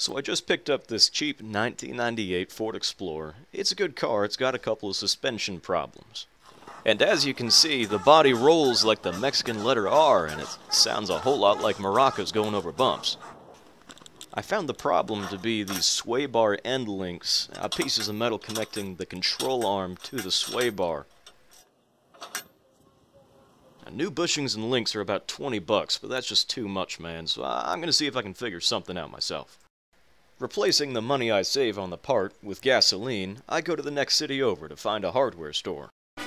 So I just picked up this cheap 1998 Ford Explorer. It's a good car, it's got a couple of suspension problems. And as you can see, the body rolls like the Mexican letter R, and it sounds a whole lot like maracas going over bumps. I found the problem to be these sway bar end links, pieces of metal connecting the control arm to the sway bar. Now, new bushings and links are about 20 bucks, but that's just too much, man, so I'm gonna see if I can figure something out myself. Replacing the money I save on the part with gasoline, I go to the next city over to find a hardware store. A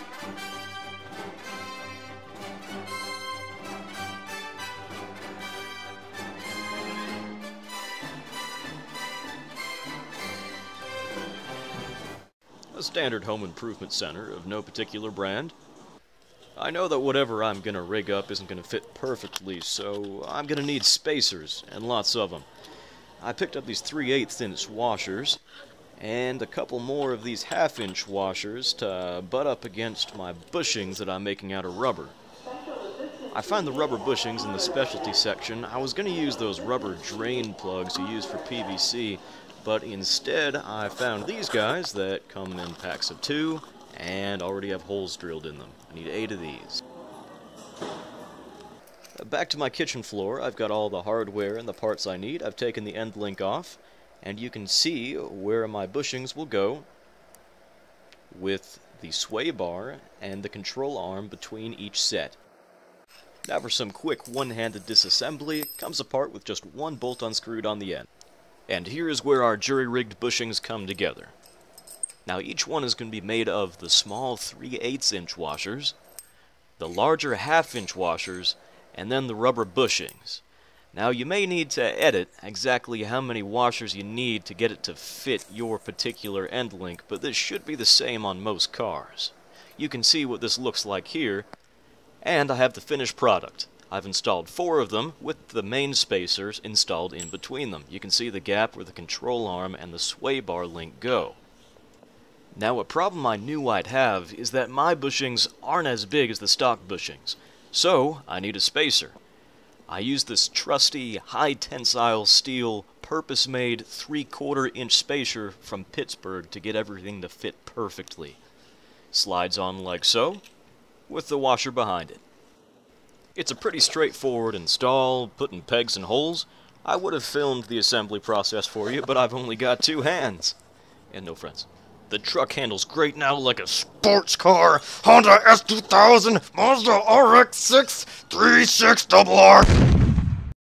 standard home improvement center of no particular brand. I know that whatever I'm gonna rig up isn't gonna fit perfectly, so I'm gonna need spacers, and lots of them. I picked up these 3/8" washers, and a couple more of these 1/2" washers to butt up against my bushings that I'm making out of rubber. I find the rubber bushings in the specialty section. I was gonna use those rubber drain plugs you use for PVC, but instead I found these guys that come in packs of 2 and already have holes drilled in them. I need 8 of these. Back to my kitchen floor, I've got all the hardware and the parts I need. I've taken the end link off, and you can see where my bushings will go with the sway bar and the control arm between each set. Now for some quick one-handed disassembly. It comes apart with just one bolt unscrewed on the end. And here is where our jury-rigged bushings come together. Now each one is going to be made of the small 3/8" washers, the larger 1/2" washers, and then the rubber bushings. Now you may need to edit exactly how many washers you need to get it to fit your particular end link, but this should be the same on most cars. You can see what this looks like here, and I have the finished product. I've installed 4 of them with the main spacers installed in between them. You can see the gap where the control arm and the sway bar link go. Now a problem I knew I'd have is that my bushings aren't as big as the stock bushings. So, I need a spacer. I use this trusty, high-tensile steel, purpose-made 3/4" spacer from Pittsburgh to get everything to fit perfectly. Slides on like so, with the washer behind it. It's a pretty straightforward install, putting pegs in holes. I would have filmed the assembly process for you, but I've only got 2 hands. And no friends. The truck handles great now like a sports car. Honda S2000, Mazda RX6, 36RR.